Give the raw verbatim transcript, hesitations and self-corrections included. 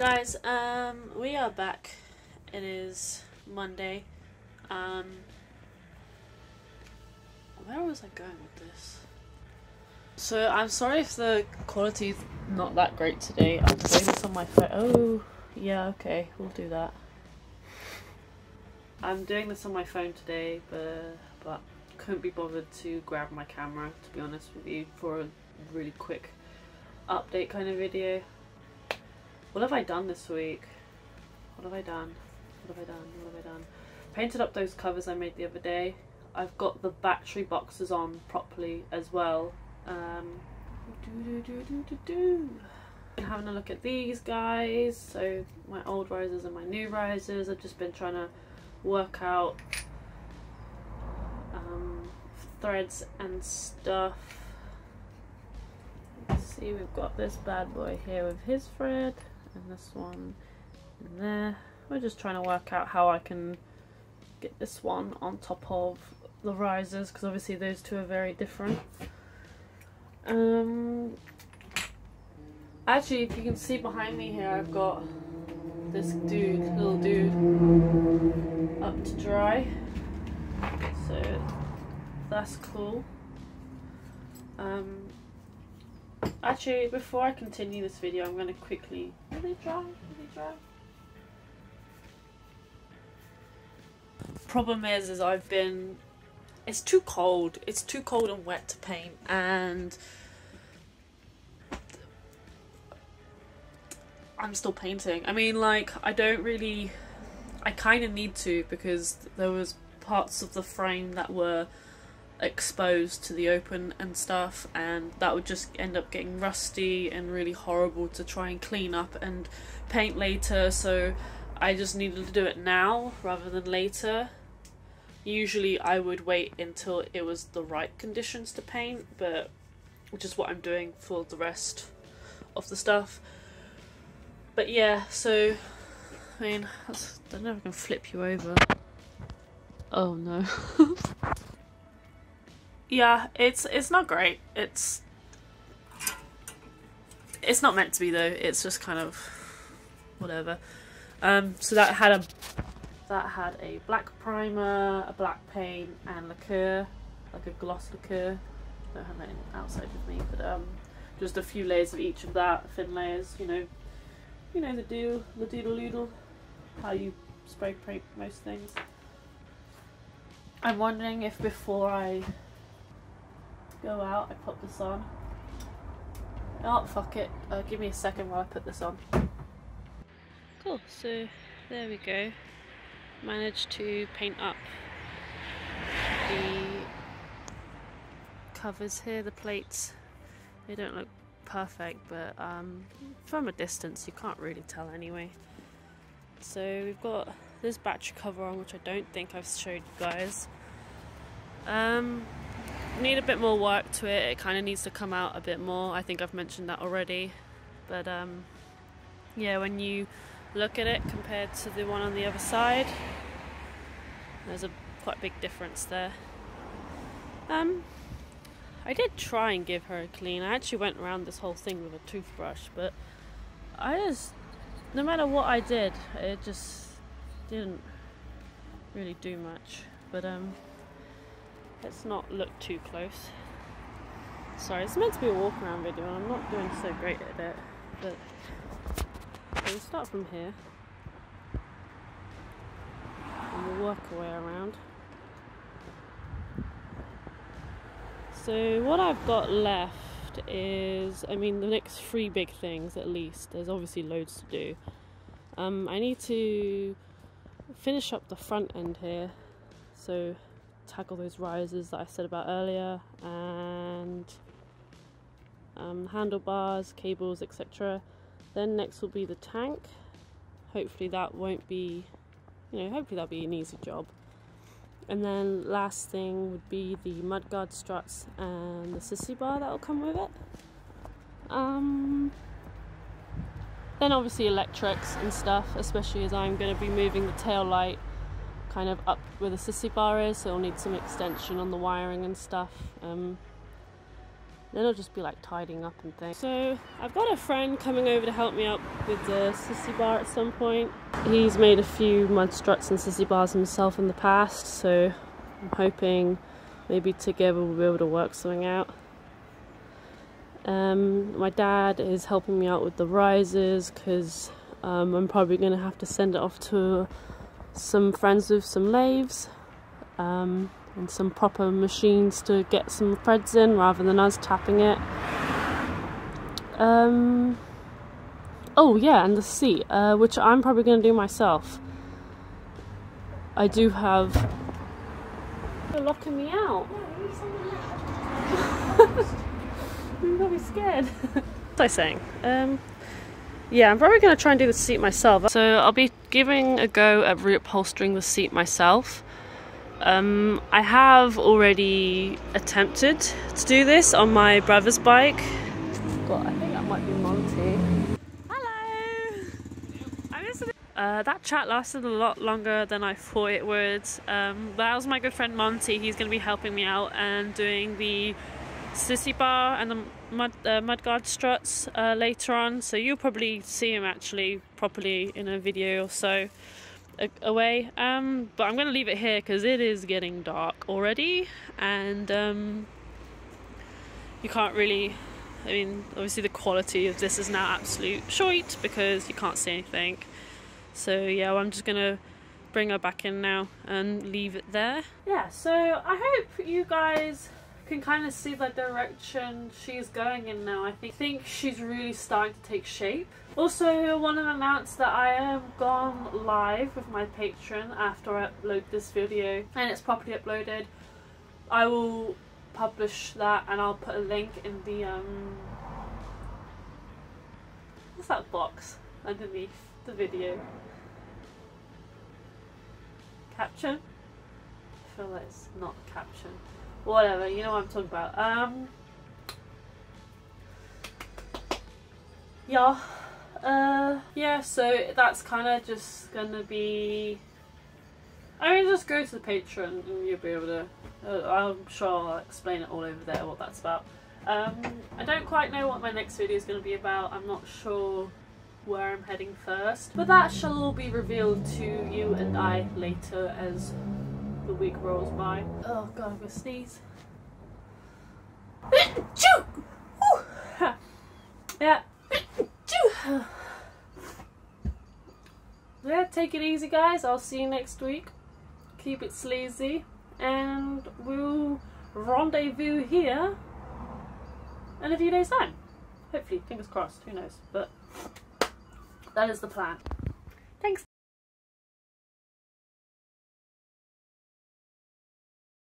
guys, um, we are back. It is Monday. Um, where was I going with this? So I'm sorry if the quality's not that great today. I'm doing this on my phone. Oh, yeah, okay, we'll do that. I'm doing this on my phone today, but but couldn't be bothered to grab my camera, to be honest with you, for a really quick update kind of video. What have I done this week? What have I done? What have I done? What have I done? Painted up those covers I made the other day. I've got the battery boxes on properly as well. Um, do, do, do, do, do, do. Been having a look at these guys. So my old risers and my new risers. I've just been trying to work out um, threads and stuff. Let's see, we've got this bad boy here with his thread, and this one in there. We're just trying to work out how I can get this one on top of the risers, because obviously those two are very different. Um, actually, if you can see behind me here, I've got this dude, little dude, up to dry, so that's cool. Um, actually, before I continue this video, I'm going to quickly, are they dry? Are they dry? Problem is, is I've been, it's too cold, it's too cold and wet to paint, and I'm still painting. I mean, like, I don't really, I kind of need to, because there was parts of the frame that were exposed to the open and stuff, and that would just end up getting rusty and really horrible to try and clean up and paint later, so I just needed to do it now rather than later. Usually I would wait until it was the right conditions to paint, but which is what I'm doing for the rest of the stuff. But yeah, so I mean, I don't know if I can flip you over. Oh no. Yeah, it's it's not great. It's it's not meant to be though. It's just kind of whatever. Um, so that had a that had a black primer, a black paint, and liqueur, like a gloss liqueur. I don't have that outside with me, but um, just a few layers of each of that, thin layers. You know, you know the do the doodle doodle, how you spray paint most things. I'm wondering if before I go out, I put this on. Oh fuck it! Uh, give me a second while I put this on. Cool, so there we go. Managed to paint up the covers here, the plates. They don't look perfect, but um, from a distance you can't really tell anyway. So we've got this battery cover on, which I don't think I've showed you guys. Um, need a bit more work to it. It kind of needs to come out a bit more. I think I've mentioned that already, but um, yeah, when you look at it compared to the one on the other side, there's a quite big difference there. Um, I did try and give her a clean. I actually went around this whole thing with a toothbrush, but I just, no matter what I did, it just didn't really do much. But um, let's not look too close. Sorry, it's meant to be a walk around video and I'm not doing so great at it, but we'll start from here and we'll work our way around. So what I've got left is, I mean, the next three big things at least. There's obviously loads to do. Um, I need to finish up the front end here, so tackle those risers that I said about earlier, and um, handlebars, cables, et cetera. Then next will be the tank. Hopefully that won't be, you know, hopefully that'll be an easy job. And then last thing would be the mudguard struts and the sissy bar that'll come with it. Um, then obviously electrics and stuff, especially as I'm going to be moving the tail light kind of up where the sissy bar is, so I'll need some extension on the wiring and stuff. Um, Then I'll just be like tidying up and things. So I've got a friend coming over to help me up with the sissy bar at some point. He's made a few mud struts and sissy bars himself in the past, so I'm hoping maybe together we'll be able to work something out. Um, my dad is helping me out with the risers because um, I'm probably going to have to send it off to some friends with some lathes um, and some proper machines to get some threads in rather than us tapping it. Um, oh yeah, and the seat, uh, which I'm probably going to do myself. I do have... You're locking me out. I'm probably scared. What was I saying? Um, yeah, I'm probably going to try and do the seat myself. So I'll be giving a go at reupholstering the seat myself. Um, I have already attempted to do this on my brother's bike. God, I think that might be Monty. Hello! I'm listening. Uh, that chat lasted a lot longer than I thought it would. Um, that was my good friend Monty. He's going to be helping me out and doing the sissy bar and the mud, uh, mudguard struts uh, later on, so you'll probably see him actually properly in a video or so away, um, but I'm going to leave it here because it is getting dark already and um, you can't really, I mean obviously the quality of this is now absolute shite because you can't see anything, so yeah, well, I'm just going to bring her back in now and leave it there. Yeah, so I hope you guys can kind of see the direction she's going in now. I think, I think she's really starting to take shape. Also, I want to announce that I am gone live with my Patreon after I upload this video and it's properly uploaded. I will publish that and I'll put a link in the um what's that box underneath the video? Caption? I feel like it's not caption. Whatever, you know what I'm talking about. Um, yeah, uh, yeah. So that's kind of just gonna be. I mean, just go to the Patreon and you'll be able to. Uh, I'm sure I'll explain it all over there what that's about. Um, I don't quite know what my next video is gonna be about. I'm not sure where I'm heading first, but that shall all be revealed to you and I later as the week rolls by. Oh god, I'm gonna sneeze. Yeah. Yeah, take it easy guys, I'll see you next week. Keep it sleazy and we'll rendezvous here in a few days time. Hopefully, fingers crossed, who knows, but that is the plan. Thanks